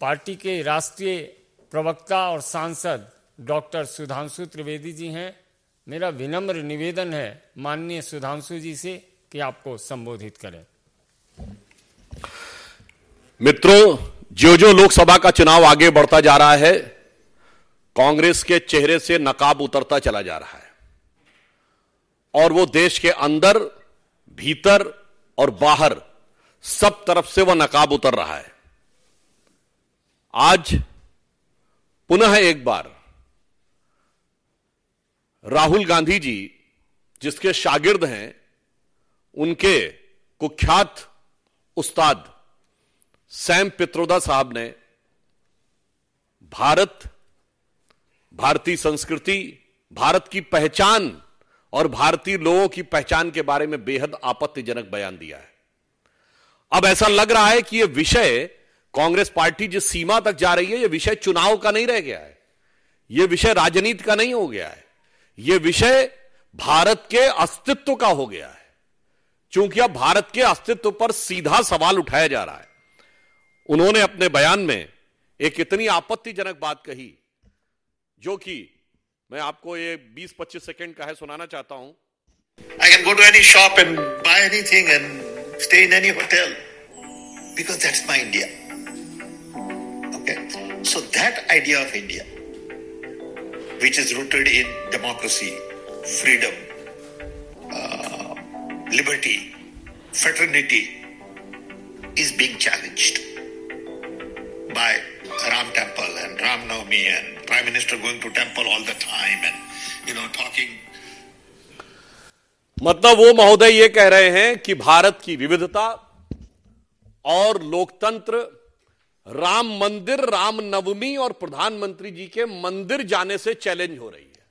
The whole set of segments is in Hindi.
पार्टी के राष्ट्रीय प्रवक्ता और सांसद डॉक्टर सुधांशु त्रिवेदी जी हैं। मेरा विनम्र निवेदन है माननीय सुधांशु जी से कि आपको संबोधित करें। मित्रों, जो जो लोकसभा का चुनाव आगे बढ़ता जा रहा है, कांग्रेस के चेहरे से नकाब उतरता चला जा रहा है और वो देश के अंदर, भीतर और बाहर सब तरफ से वह नकाब उतर रहा है। आज पुनः एक बार राहुल गांधी जी, जिसके शागिर्द हैं, उनके कुख्यात उस्ताद सैम पित्रोदा साहब ने भारत, भारतीय संस्कृति, भारत की पहचान और भारतीय लोगों की पहचान के बारे में बेहद आपत्तिजनक बयान दिया है। अब ऐसा लग रहा है कि यह विषय, कांग्रेस पार्टी जिस सीमा तक जा रही है, यह विषय चुनाव का नहीं रह गया है, यह विषय राजनीति का नहीं हो गया है, यह विषय भारत के अस्तित्व का हो गया है। क्योंकि अब भारत के अस्तित्व पर सीधा सवाल उठाया जा रहा है। उन्होंने अपने बयान में एक इतनी आपत्तिजनक बात कही, जो कि मैं आपको ये 20-25 सेकंड का है, सुनाना चाहता हूं। I can go to any shop and buy anything and stay in any hotel because that's my India. Okay, so that idea of India, which is rooted in democracy, freedom, liberty, fraternity, is being challenged by Ram Temple and Ram Navami and Prime Minister going to temple all the time and talking. मतलब वो महोदय ये कह रहे हैं कि भारत की विविधता और लोकतंत्र, राम मंदिर, राम नवमी और प्रधानमंत्री जी के मंदिर जाने से चैलेंज हो रही है।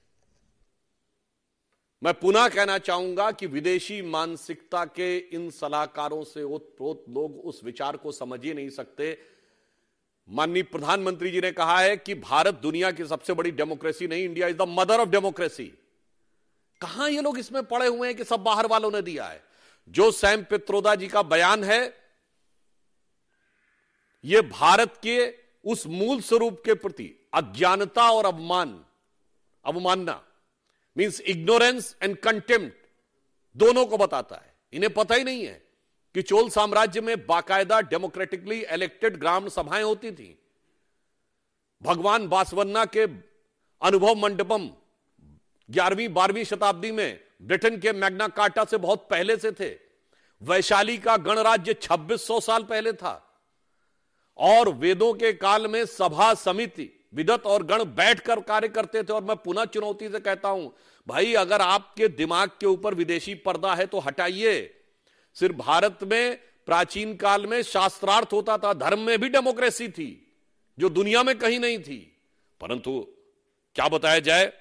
मैं पुनः कहना चाहूंगा कि विदेशी मानसिकता के इन सलाहकारों से ओतप्रोत लोग उस विचार को समझ ही नहीं सकते। माननीय प्रधानमंत्री जी ने कहा है कि भारत दुनिया की सबसे बड़ी डेमोक्रेसी नहीं, India is the mother of democracy. कहां ये लोग इसमें पड़े हुए हैं कि सब बाहर वालों ने दिया है। जो सैम पित्रोदा जी का बयान है, ये भारत के उस मूल स्वरूप के प्रति अज्ञानता और अवमानना, मींस इग्नोरेंस एंड कंटेम्प्ट, दोनों को बताता है। इन्हें पता ही नहीं है कि चोल साम्राज्य में बाकायदा डेमोक्रेटिकली इलेक्टेड ग्राम सभाएं होती थी। भगवान बासवन्ना के अनुभव मंडपम 11वीं 12वीं शताब्दी में ब्रिटेन के मैग्ना कार्टा से बहुत पहले से थे। वैशाली का गणराज्य 2600 साल पहले था और वेदों के काल में सभा समिति, विदत और गण बैठकर कार्य करते थे। और मैं पुनः चुनौती से कहता हूं, भाई, अगर आपके दिमाग के ऊपर विदेशी पर्दा है तो हटाइए। सिर्फ भारत में प्राचीन काल में शास्त्रार्थ होता था, धर्म में भी डेमोक्रेसी थी जो दुनिया में कहीं नहीं थी। परंतु क्या बताया जाए,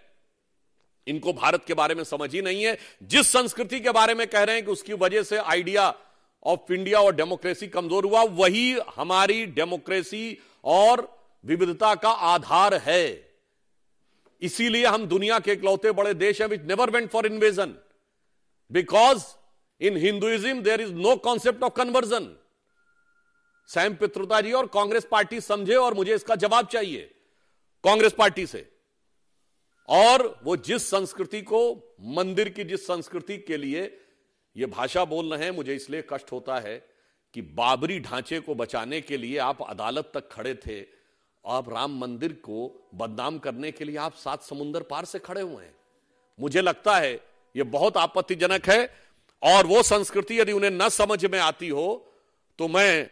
इनको भारत के बारे में समझ ही नहीं है। जिस संस्कृति के बारे में कह रहे हैं कि उसकी वजह से आइडिया ऑफ इंडिया और डेमोक्रेसी कमजोर हुआ, वही हमारी डेमोक्रेसी और विविधता का आधार है। इसीलिए हम दुनिया के इकलौते बड़े देश हैं which never went for invasion, because in Hinduism there is no concept of conversion. Sam Pitroda ji और कांग्रेस पार्टी समझे और मुझे इसका जवाब चाहिए कांग्रेस पार्टी से। और वो जिस संस्कृति को, मंदिर की जिस संस्कृति के लिए ये भाषा बोल रहे हैं, मुझे इसलिए कष्ट होता है कि बाबरी ढांचे को बचाने के लिए आप अदालत तक खड़े थे, आप राम मंदिर को बदनाम करने के लिए आप 7 समुंदर पार से खड़े हुए हैं। मुझे लगता है ये बहुत आपत्तिजनक है। और वो संस्कृति यदि उन्हें न समझ में आती हो तो मैं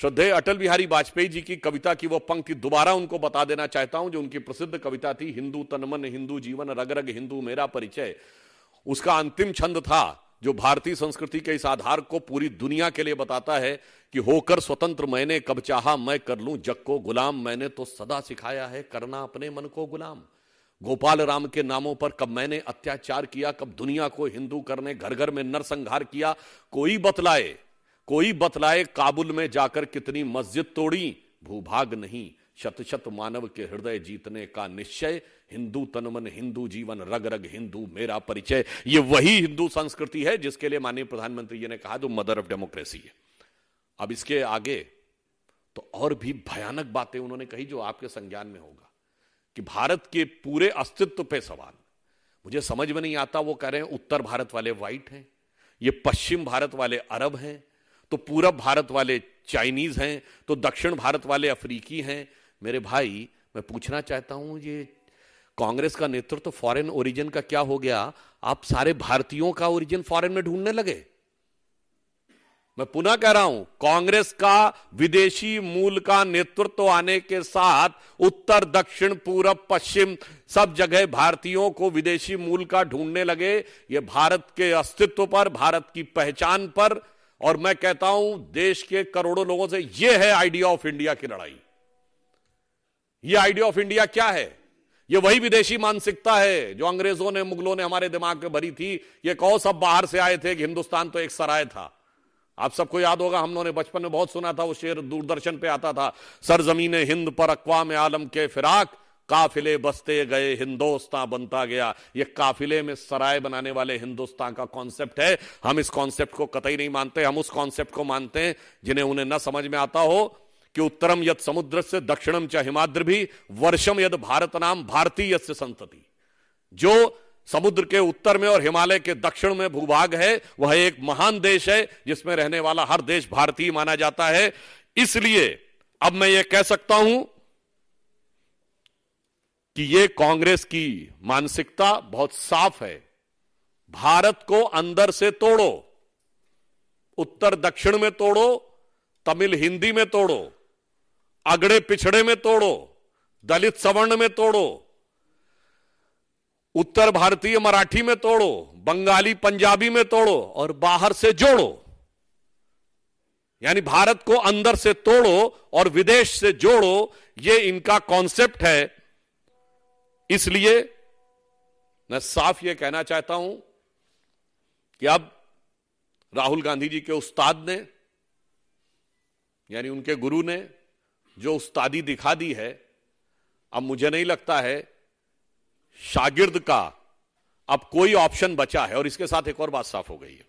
श्रद्धेय अटल बिहारी वाजपेयी जी की कविता की वो पंक्ति दोबारा उनको बता देना चाहता हूं, जो उनकी प्रसिद्ध कविता थी, हिंदू तनमन हिंदू जीवन रग रग हिंदू मेरा परिचय। उसका अंतिम छंद था, जो भारतीय संस्कृति के इस आधार को पूरी दुनिया के लिए बताता है कि होकर स्वतंत्र मैंने कब चाहा, मैं कर लूं जग को गुलाम, मैंने तो सदा सिखाया है करना अपने मन को गुलाम। गोपाल राम के नामों पर कब मैंने अत्याचार किया, कब दुनिया को हिंदू करने घर घर में नरसंहार किया। कोई बतलाए काबुल में जाकर कितनी मस्जिद तोड़ी, भूभाग नहीं शत शत मानव के हृदय जीतने का निश्चय। हिंदू तनमन हिंदू जीवन रग रग हिंदू मेरा परिचय। ये वही हिंदू संस्कृति है जिसके लिए माननीय प्रधानमंत्री जी ने कहा जो मदर ऑफ डेमोक्रेसी है। अब इसके आगे तो और भी भयानक बातें उन्होंने कही जो आपके संज्ञान में होगा कि भारत के पूरे अस्तित्व पे सवाल। मुझे समझ में नहीं आता, वो कह रहे हैं उत्तर भारत वाले व्हाइट हैं, ये पश्चिम भारत वाले अरब हैं, तो पूरब भारत वाले चाइनीज हैं, तो दक्षिण भारत वाले अफ्रीकी हैं। मेरे भाई, मैं पूछना चाहता हूं, ये कांग्रेस का नेतृत्व तो फॉरेन ओरिजिन का क्या हो गया? आप सारे भारतीयों का ओरिजिन फॉरेन में ढूंढने लगे। मैं पुनः कह रहा हूं, कांग्रेस का विदेशी मूल का नेतृत्व तो आने के साथ उत्तर दक्षिण पूरब पश्चिम सब जगह भारतीयों को विदेशी मूल का ढूंढने लगे। ये भारत के अस्तित्व पर, भारत की पहचान पर, और मैं कहता हूं देश के करोड़ों लोगों से, ये है आइडिया ऑफ इंडिया की लड़ाई। ये आइडिया ऑफ इंडिया क्या है? ये वही विदेशी मानसिकता है जो अंग्रेजों ने, मुगलों ने हमारे दिमाग में भरी थी। ये कहो सब बाहर से आए थे कि हिंदुस्तान तो एक सराय था। आप सबको याद होगा, हम लोगों ने बचपन में बहुत सुना था, वो शेर दूरदर्शन पे आता था, सरजमीन हिंद पर अक्वाम आलम के फिराक, काफिले बसते गए हिंदुस्तान बनता गया। ये काफिले में सराय बनाने वाले हिंदुस्तान का कॉन्सेप्ट है। हम इस कॉन्सेप्ट को कतई नहीं मानते। हम उस कॉन्सेप्ट को मानते हैं जिन्हें उन्हें न समझ में आता हो कि उत्तरम यद समुद्र से दक्षिणम च हिमाद्र भी वर्षम यद भारत नाम भारतीय से संतति। जो समुद्र के उत्तर में और हिमालय के दक्षिण में भूभाग है, वह एक महान देश है जिसमें रहने वाला हर देश भारतीय माना जाता है। इसलिए अब मैं ये कह सकता हूं कि ये कांग्रेस की मानसिकता बहुत साफ है। भारत को अंदर से तोड़ो, उत्तर दक्षिण में तोड़ो, तमिल हिंदी में तोड़ो, अगड़े पिछड़े में तोड़ो, दलित सवर्ण में तोड़ो, उत्तर भारतीय मराठी में तोड़ो, बंगाली पंजाबी में तोड़ो और बाहर से जोड़ो। यानी भारत को अंदर से तोड़ो और विदेश से जोड़ो, ये इनका कॉन्सेप्ट है। इसलिए मैं साफ ये कहना चाहता हूं कि अब राहुल गांधी जी के उस्ताद ने, यानी उनके गुरु ने जो उस्तादी दिखा दी है, अब मुझे नहीं लगता है शागिर्द का अब कोई ऑप्शन बचा है। और इसके साथ एक और बात साफ हो गई है,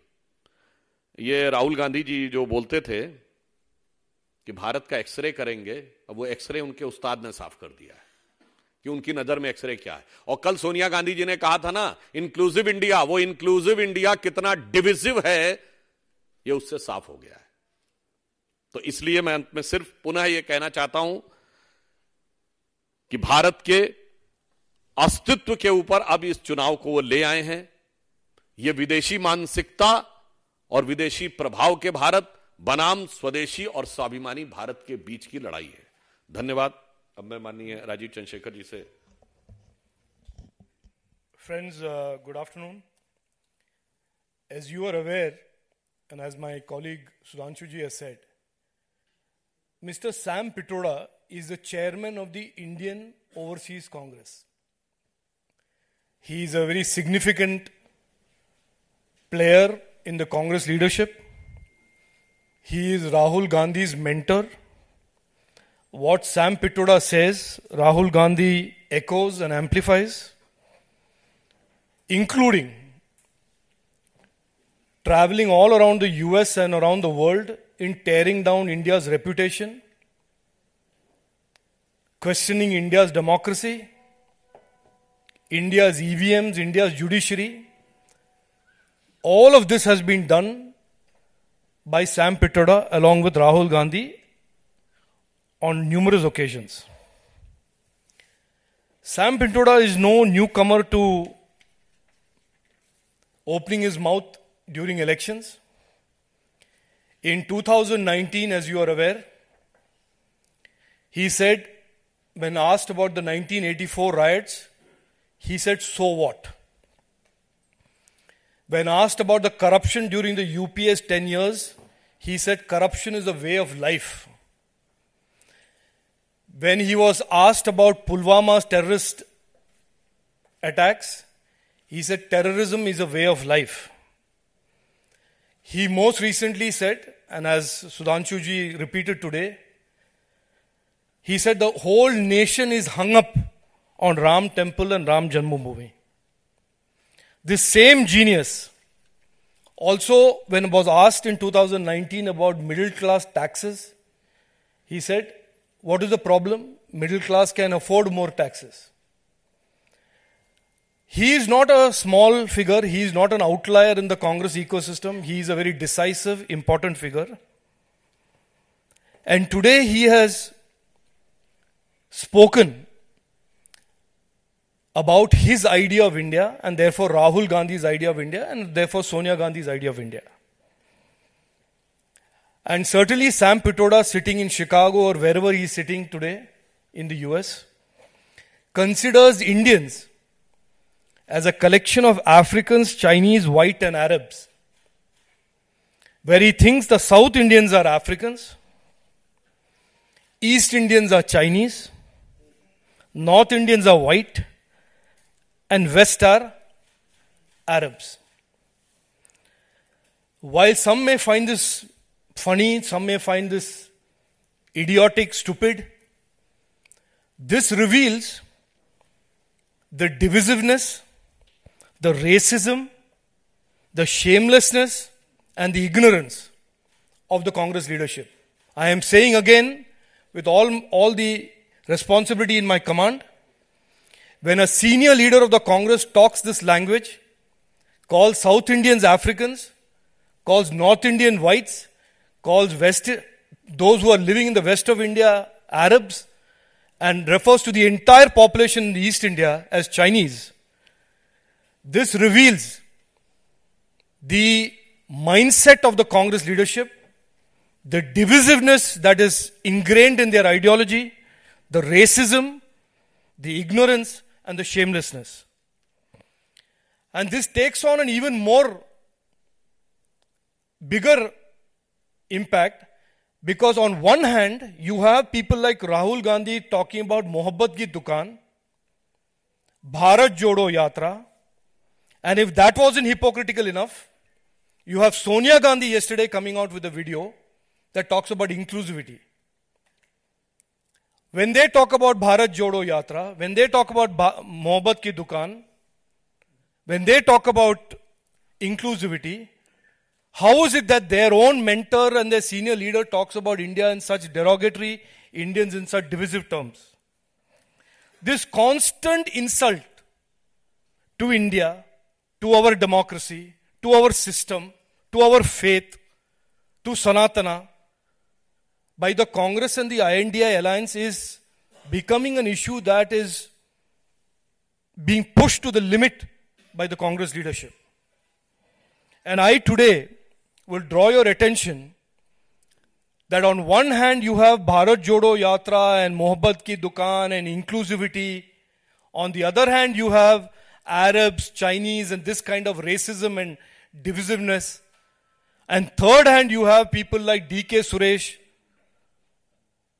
ये राहुल गांधी जी जो बोलते थे कि भारत का एक्सरे करेंगे, अब वो एक्सरे उनके उस्ताद ने साफ कर दिया है कि उनकी नजर में एक्सरे क्या है। और कल सोनिया गांधी जी ने कहा था ना, इंक्लूसिव इंडिया, वो इंक्लूसिव इंडिया कितना डिविजिव है ये उससे साफ हो गया है। तो इसलिए मैं अंत में सिर्फ पुनः यह कहना चाहता हूं कि भारत के अस्तित्व के ऊपर अब इस चुनाव को वो ले आए हैं। ये विदेशी मानसिकता और विदेशी प्रभाव के भारत बनाम स्वदेशी और स्वाभिमानी भारत के बीच की लड़ाई है। धन्यवाद। अब मैं माननीय राजीव चंद्रशेखर जी से। Friends, good afternoon. As you are aware and as my colleague Sudhanshu ji has said, Mr. Sam Pitroda is the chairman of the Indian Overseas Congress. He is a very significant player in the Congress leadership. He is Rahul Gandhi's mentor. What Sam Pitroda says, Rahul Gandhi echoes and amplifies, including traveling all around the US and around the world in tearing down India's reputation, questioning India's democracy, India's EVMs, India's judiciary. All of this has been done by Sam Pitroda along with Rahul Gandhi on numerous occasions. Sam Pitroda is no newcomer to opening his mouth during elections. In 2019, as you are aware, he said, when asked about the 1984 riots, he said, so what? When asked about the corruption during the UPA's 10 years, he said, corruption is a way of life. When he was asked about Pulwama's terrorist attacks, he said, terrorism is a way of life. He most recently said, and as Sudhanshu ji repeated today, he said the whole nation is hung up on Ram Temple and Ram Janmabhoomi. This same genius also, when was asked in 2019 about middle class taxes, He said, what is the problem? Middle class can afford more taxes. He is not a small figure. He is not an outlier in the Congress ecosystem. He is a very decisive, important figure. And today he has spoken about his idea of India and therefore Rahul Gandhi's idea of India and therefore Sonia Gandhi's idea of India. And certainly Sam Pitroda sitting in Chicago or wherever he is sitting today in the US considers Indians as a collection of Africans, Chinese, white and Arabs, where he thinks the South Indians are Africans, East Indians are Chinese, North Indians are white and West are Arabs. While some may find this funny, some may find this idiotic, stupid, this reveals the divisiveness, the racism, the shamelessness and the ignorance of the Congress leadership. I am saying again with all the responsibility in my command, when a senior leader of the Congress talks this language, calls South Indians Africans, calls North Indian whites, calls West, those who are living in the west of India Arabs, and refers to the entire population in East India as Chinese, this reveals the mindset of the Congress leadership, the divisiveness that is ingrained in their ideology, the racism, the ignorance, and the shamelessness. And this takes on an even more bigger impact because on one hand, you have people like Rahul Gandhi talking about Mohabbat Ki Dukaan, Bharat Jodo Yatra, and if that wasn't hypocritical enough, you have Sonia Gandhi yesterday coming out with a video that talks about inclusivity. When they talk about Bharat Jodo Yatra, when they talk about Mohabbat Ki Dukaan, when they talk about inclusivity, how is it that their own mentor and their senior leader talks about India in such derogatory, Indians in such divisive terms? This constant insult to India, to our democracy, to our system, to our faith, to Sanatana, by the Congress and the INDI alliance is becoming an issue that is being pushed to the limit by the Congress leadership. And I today will draw your attention that on one hand you have Bharat Jodo Yatra and Mohabbat Ki Dukaan and inclusivity. On the other hand you have Arabs, Chinese and this kind of racism and divisiveness. And third hand you have people like D.K. Suresh,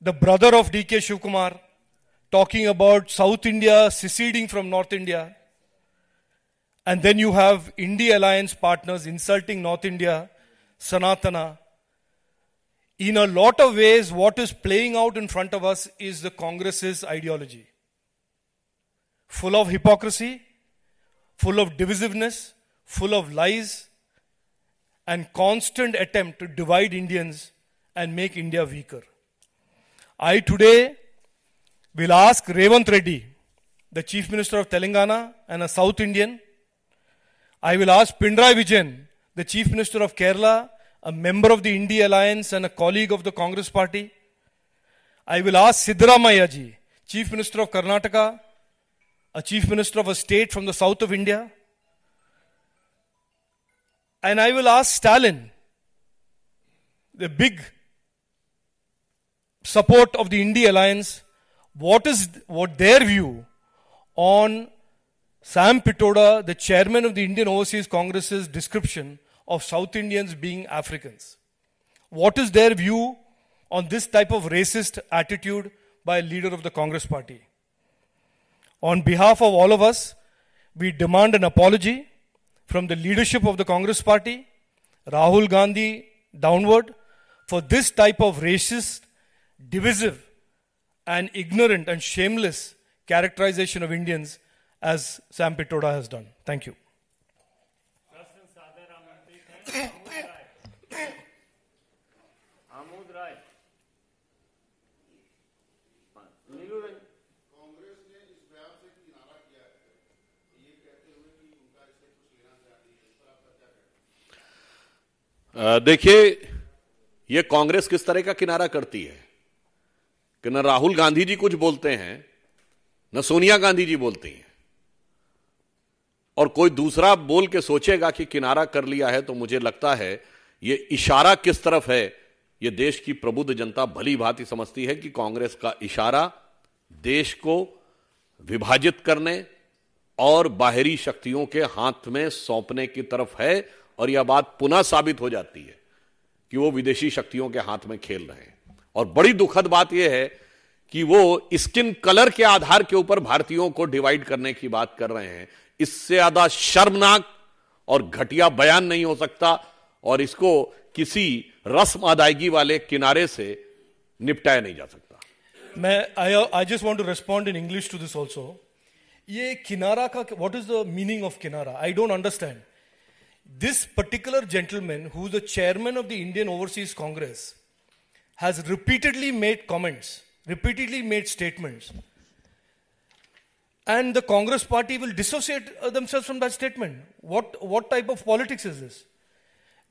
the brother of D.K. Shivkumar, talking about South India seceding from North India. And then you have India Alliance partners insulting North India, Sanatana. In a lot of ways, what is playing out in front of us is the Congress's ideology. Full of hypocrisy, full of divisiveness, full of lies, and constant attempt to divide Indians and make India weaker. I today will ask Revant Reddy, the Chief Minister of Telangana and a South Indian. I will ask Pinarayi Vijayan, the Chief Minister of Kerala, a member of the India Alliance and a colleague of the Congress Party. I will ask Siddharamaiah ji, Chief Minister of Karnataka, a Chief Minister of a state from the south of India. And I will ask Stalin, the big support of the India Alliance, what their view on Sam Pitroda, the chairman of the Indian Overseas Congress's description of South Indians being Africans. What is their view on this type of racist attitude by a leader of the Congress party? On behalf of all of us, we demand an apology from the leadership of the Congress party, Rahul Gandhi downward, for this type of racist, divisive and ignorant and shameless characterization of Indians as Sam Pitroda has done. Thank you. Congress ने इस बयान से किनारा किया है, ये कहते हुए कि उनका इससे कुछ लेना चाहती है, इस पर आपका क्या कहना है? देखिए, ये कांग्रेस किस तरह का किनारा करती है कि न राहुल गांधी जी कुछ बोलते हैं, न सोनिया गांधी जी बोलती हैं, और कोई दूसरा बोल के सोचेगा कि किनारा कर लिया है तो मुझे लगता है ये इशारा किस तरफ है ये देश की प्रबुद्ध जनता भली भांति समझती है कि कांग्रेस का इशारा देश को विभाजित करने और बाहरी शक्तियों के हाथ में सौंपने की तरफ है। और यह बात पुनः साबित हो जाती है कि वो विदेशी शक्तियों के हाथ में खेल रहे हैं। और बड़ी दुखद बात यह है कि वो स्किन कलर के आधार के ऊपर भारतीयों को डिवाइड करने की बात कर रहे हैं। इससे ज्यादा शर्मनाक और घटिया बयान नहीं हो सकता, और इसको किसी रस्म अदायगी वाले किनारे से निपटाया नहीं जा सकता। मैं I just want to respond in English to this also. ये किनारा का, what is the meaning of किनारा? I don't understand. This particular gentleman who is the chairman of the Indian Overseas Congress has repeatedly made comments, repeatedly made statements, and the Congress party will dissociate themselves from that statement. What type of politics is this?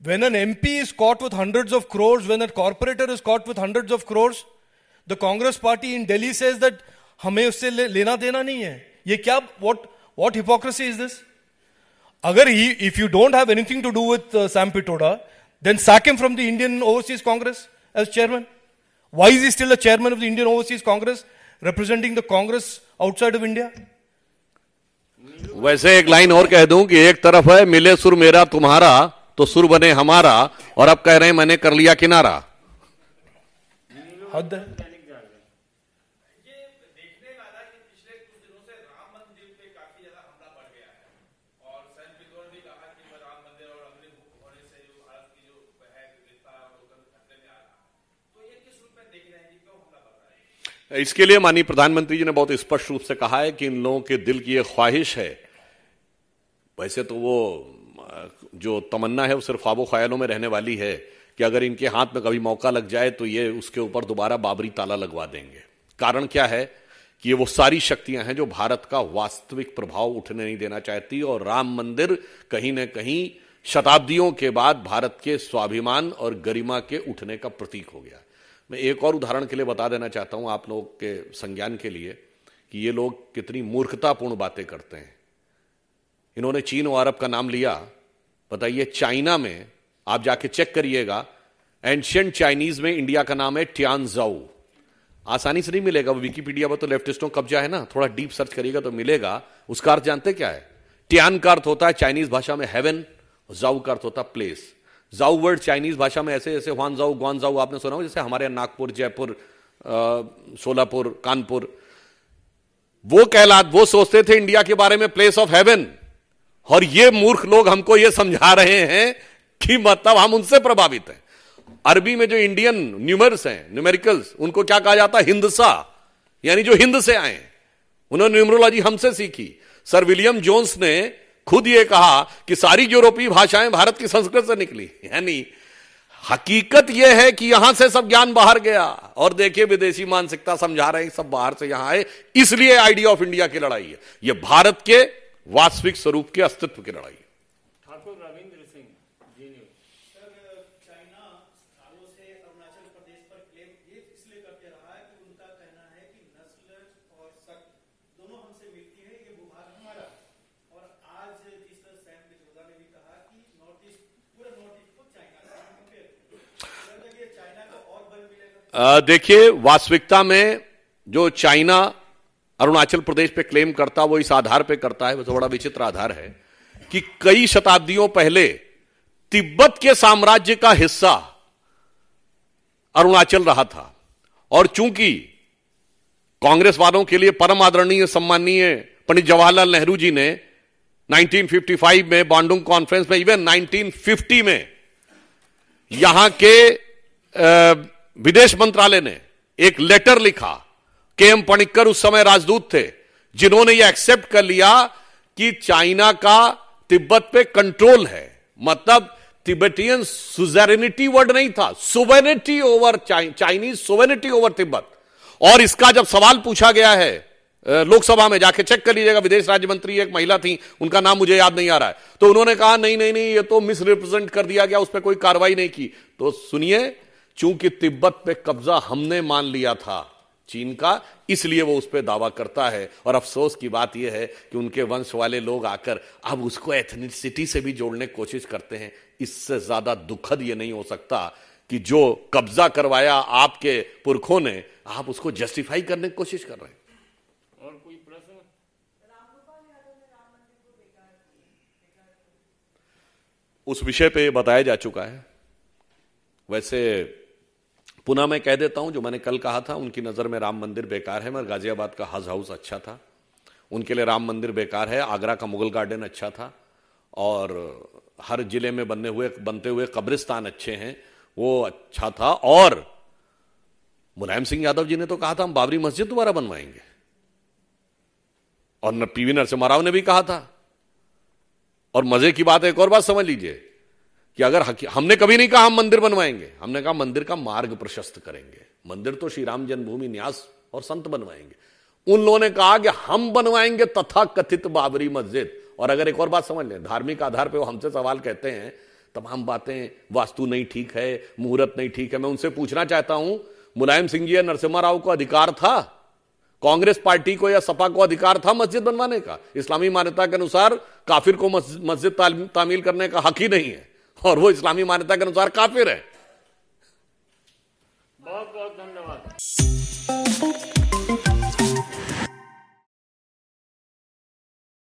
When an MP is caught with hundreds of crores, when a corporator is caught with hundreds of crores, the Congress party in Delhi says that हमें उससे लेना देना नहीं है। ये क्या, what hypocrisy is this? अगर if you don't have anything to do with Sam Pitroda, then sack him from the Indian Overseas Congress as chairman. Why is he still the chairman of the Indian Overseas Congress, representing the Congress outside of India? वैसे एक लाइन और कह दूं कि एक तरफ है मिले सुर मेरा तुम्हारा तो सुर बने हमारा, और अब कह रहे हैं मैंने कर लिया किनारा। हद है। इसके लिए माननीय प्रधानमंत्री जी ने बहुत स्पष्ट रूप से कहा है कि इन लोगों के दिल की यह ख्वाहिश है, वैसे तो वो जो तमन्ना है वो सिर्फ ख्वाबों ख्यालों में रहने वाली है, कि अगर इनके हाथ में कभी मौका लग जाए तो ये उसके ऊपर दोबारा बाबरी ताला लगवा देंगे। कारण क्या है कि ये वो सारी शक्तियां हैं जो भारत का वास्तविक प्रभाव उठने नहीं देना चाहती, और राम मंदिर कहीं ना कहीं शताब्दियों के बाद भारत के स्वाभिमान और गरिमा के उठने का प्रतीक हो गया। मैं एक और उदाहरण के लिए बता देना चाहता हूं आप लोग के संज्ञान के लिए कि ये लोग कितनी मूर्खतापूर्ण बातें करते हैं। इन्होंने चीन और अरब का नाम लिया। बताइए, चाइना में आप जाके चेक करिएगा, एंशियंट चाइनीज में इंडिया का नाम है ट्यानजाओ। आसानी से नहीं मिलेगा, वो विकीपीडिया पर तो लेफ्टिस्टों कब्जा है ना, थोड़ा डीप सर्च करिएगा तो मिलेगा। उसका अर्थ जानते क्या है? ट्यान का अर्थ होता है चाइनीज भाषा में हेवन, जाओ का अर्थ होता है प्लेस। जाऊ वर्ड चाइनीज भाषा में ऐसे जैसे ह्वान जाऊ, ग्वान जाऊ आपने सुना हो, जैसे हमारे यहाँ नागपुर, जयपुर, सोलापुर, कानपुर, वो सोचते थे इंडिया के बारे में प्लेस ऑफ हेवन। और ये मूर्ख लोग हमको ये समझा रहे हैं कि मतलब हम उनसे प्रभावित हैं। अरबी में जो इंडियन न्यूमर्स हैं, न्यूमेरिकल्स, उनको क्या कहा जाता है? हिंदसा, यानी जो हिंद से आए। उन्होंने न्यूमरोलॉजी हमसे सीखी। सर विलियम जोन्स ने खुद ये कहा कि सारी यूरोपीय भाषाएं भारत की संस्कृत से निकली। यानी हकीकत यह है कि यहां से सब ज्ञान बाहर गया। और देखिए, विदेशी मानसिकता समझा रहे हैं सब बाहर से यहां आए, इसलिए आइडिया ऑफ इंडिया की लड़ाई है। यह भारत के वास्तविक स्वरूप के अस्तित्व की लड़ाई है। देखिए, वास्तविकता में जो चाइना अरुणाचल प्रदेश पे क्लेम करता वो इस आधार पे करता है, वो तो बड़ा विचित्र आधार है कि कई शताब्दियों पहले तिब्बत के साम्राज्य का हिस्सा अरुणाचल रहा था, और चूंकि कांग्रेस वालों के लिए परम आदरणीय सम्माननीय पंडित जवाहरलाल नेहरू जी ने 1955 में बांडुंग कॉन्फ्रेंस में, इवन 1950 में यहां के विदेश मंत्रालय ने एक लेटर लिखा कि एम पणिक्कर उस समय राजदूत थे, जिन्होंने यह एक्सेप्ट कर लिया कि चाइना का तिब्बत पे कंट्रोल है। मतलब तिब्बतियन सुजैरिनिटी वर्ड नहीं था, sovereignty over Chinese, sovereignty over Tibet. और इसका जब सवाल पूछा गया है लोकसभा में, जाके चेक कर लीजिएगा, विदेश राज्य मंत्री एक महिला थी, उनका नाम मुझे याद नहीं आ रहा है, तो उन्होंने कहा नहीं नहीं नहीं ये तो मिसरिप्रेजेंट कर दिया गया, उस पर कोई कार्रवाई नहीं की। तो सुनिए, चूंकि तिब्बत पे कब्जा हमने मान लिया था चीन का, इसलिए वो उस पर दावा करता है। और अफसोस की बात यह है कि उनके वंश वाले लोग आकर अब उसको एथनिसिटी से भी जोड़ने की कोशिश करते हैं। इससे ज्यादा दुखद ये नहीं हो सकता कि जो कब्जा करवाया आपके पुरखों ने, आप उसको जस्टिफाई करने की कोशिश कर रहे हैं। और कोई प्रश्न? उस विषय पे बताया जा चुका है। वैसे पुनः मैं कह देता हूं, जो मैंने कल कहा था, उनकी नजर में राम मंदिर बेकार है, मगर गाजियाबाद का हज हाउस अच्छा था, उनके लिए राम मंदिर बेकार है। आगरा का मुगल गार्डन अच्छा था, और हर जिले में बनते हुए कब्रिस्तान अच्छे हैं, वो अच्छा था। और मुलायम सिंह यादव जी ने तो कहा था हम बाबरी मस्जिद दोबारा बनवाएंगे, और पी.वी. नरसिम्हा राव ने भी कहा था। और मजे की बात है, एक और बात समझ लीजिए कि अगर हमने कभी नहीं कहा हम मंदिर बनवाएंगे, हमने कहा मंदिर का मार्ग प्रशस्त करेंगे। मंदिर तो श्री राम जन्मभूमि न्यास और संत बनवाएंगे, उन लोगों ने कहा कि हम बनवाएंगे तथा कथित बाबरी मस्जिद। और अगर एक और बात समझ लें, धार्मिक आधार पर वो हमसे सवाल कहते हैं, तमाम बातें, वास्तु नहीं ठीक है, मुहूर्त नहीं ठीक है। मैं उनसे पूछना चाहता हूं, मुलायम सिंह जी या नरसिम्हा राव को अधिकार था, कांग्रेस पार्टी को या सपा को अधिकार था मस्जिद बनवाने का? इस्लामी मान्यता के अनुसार काफिर को मस्जिद तामील करने का हक ही नहीं है, और वो इस्लामी मान्यता के अनुसार काफिर है। बहुत बहुत धन्यवाद।